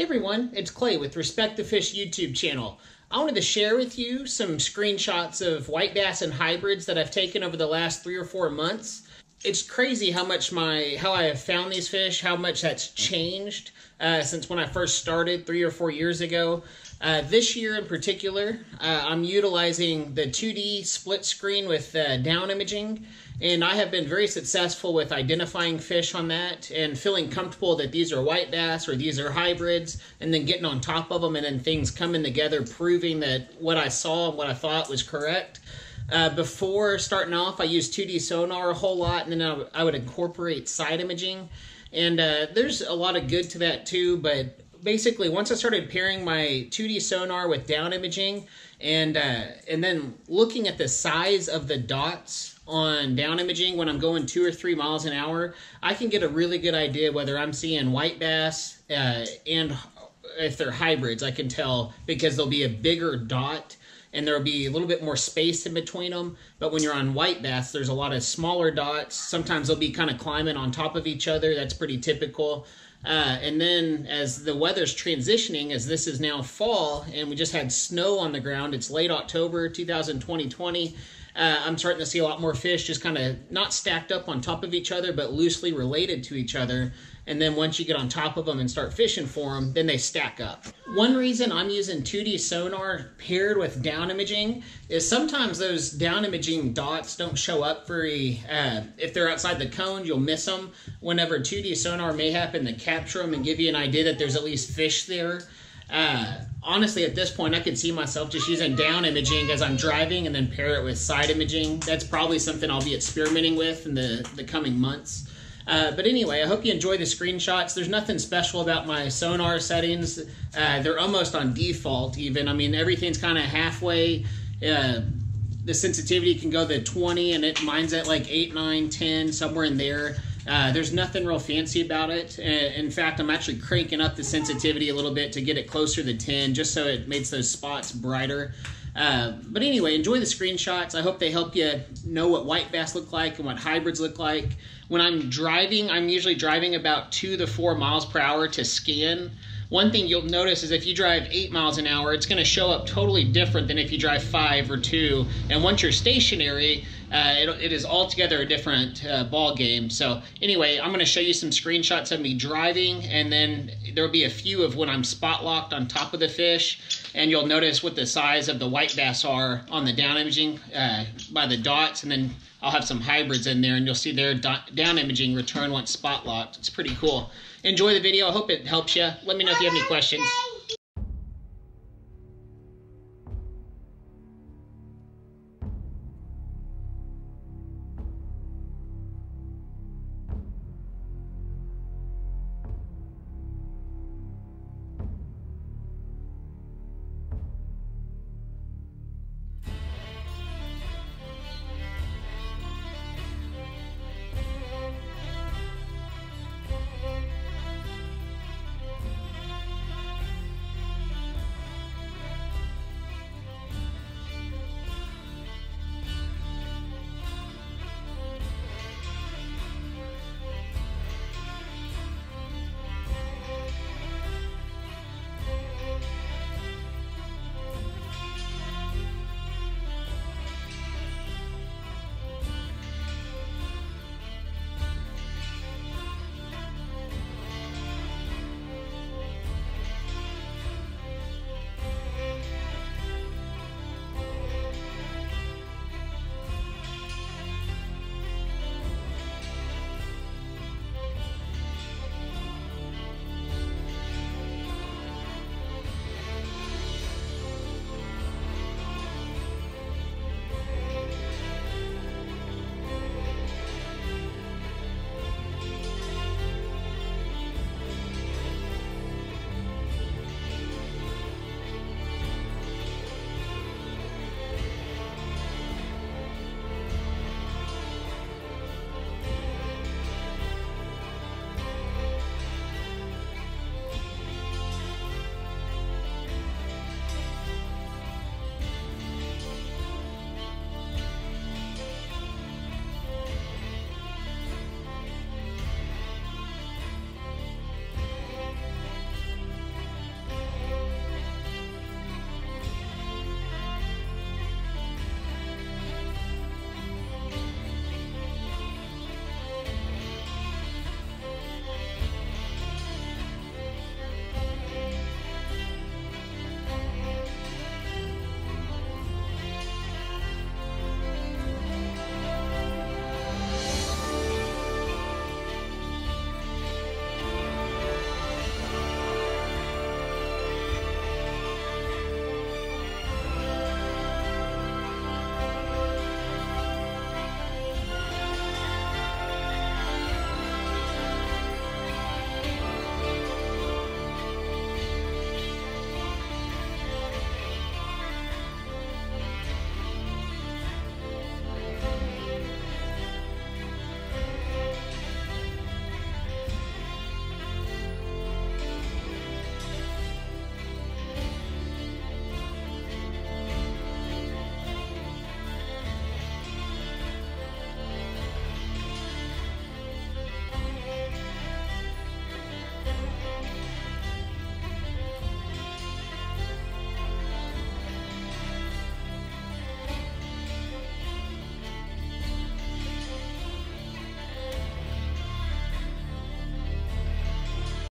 Hey everyone, it's Clay with Respect the Fish YouTube channel. I wanted to share with you some screenshots of white bass and hybrids that I've taken over the last 3 or 4 months. It's crazy how much how I have found these fish, how much that's changed since when I first started 3 or 4 years ago. This year in particular, I'm utilizing the 2D split screen with down imaging, and I have been very successful with identifying fish on that and feeling comfortable that these are white bass or these are hybrids, and then getting on top of them and then things coming together, proving that what I saw and what I thought was correct. Before starting off, I used 2D sonar a whole lot, and then I would incorporate side imaging. And there's a lot of good to that too, but basically, once I started pairing my 2D sonar with down imaging and then looking at the size of the dots on down imaging when I'm going 2 or 3 miles an hour, I can get a really good idea whether I'm seeing white bass and if they're hybrids. I can tell because there'll be a bigger dot and there'll be a little bit more space in between them. But when you're on white bass, there's a lot of smaller dots. Sometimes they'll be kind of climbing on top of each other. That's pretty typical. And then as the weather's transitioning, as this is now fall and we just had snow on the ground, it's late October 2020, I'm starting to see a lot more fish just kind of not stacked up on top of each other, but loosely related to each other. And then once you get on top of them and start fishing for them, then they stack up. One reason I'm using 2D sonar paired with down imaging is sometimes those down imaging dots don't show up very, if they're outside the cone, you'll miss them. Whenever 2D sonar may happen to capture them and give you an idea that there's at least fish there. Honestly, at this point, I could see myself just using down imaging as I'm driving and then pair it with side imaging. That's probably something I'll be experimenting with in the coming months. But anyway, I hope you enjoy the screenshots. There's nothing special about my sonar settings. They're almost on default even. I mean, everything's kind of halfway. The sensitivity can go to 20, and mine's at like 8, 9, 10, somewhere in there. There's nothing real fancy about it. In fact, I'm actually cranking up the sensitivity a little bit to get it closer to 10, just so it makes those spots brighter. But anyway, enjoy the screenshots. I hope they help you know what white bass look like and what hybrids look like. When I'm driving, I'm usually driving about 2 to 4 miles per hour to scan. One thing you'll notice is if you drive 8 miles an hour, it's going to show up totally different than if you drive 5 or 2. And once you're stationary, it is altogether a different ball game. So anyway, I'm going to show you some screenshots of me driving, and then there'll be a few of when I'm spot locked on top of the fish, and you'll notice what the size of the white bass are on the down imaging by the dots, and then I'll have some hybrids in there, and you'll see their down imaging return once spot locked. It's pretty cool. Enjoy the video. I hope it helps you. Let me know if you have any questions.